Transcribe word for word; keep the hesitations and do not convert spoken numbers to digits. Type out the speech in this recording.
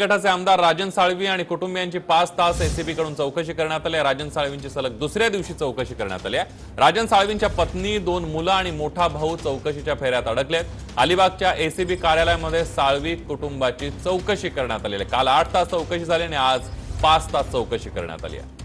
गटाचे आमदार राजन साळवी आणि कुटुंबियांची पाच तास एसीबी कडून चौकशी करण्यात आली। राजन साळवींची सलग दुसऱ्या दिवशी चौकशी करण्यात आली आहे। राजन साळवींच्या पत्नी, दोन मुलं आणि मोठा भाऊ चौकशीच्या फेऱ्यात अडकलेत। अलिबागच्या एसीबी कार्यालयामध्ये साळवी कुटुंबाची चौकशी करण्यात आली आहे। काल आठ तास चौकशी झाली आणि आज पाच तास चौकशी करण्यात आली आहे।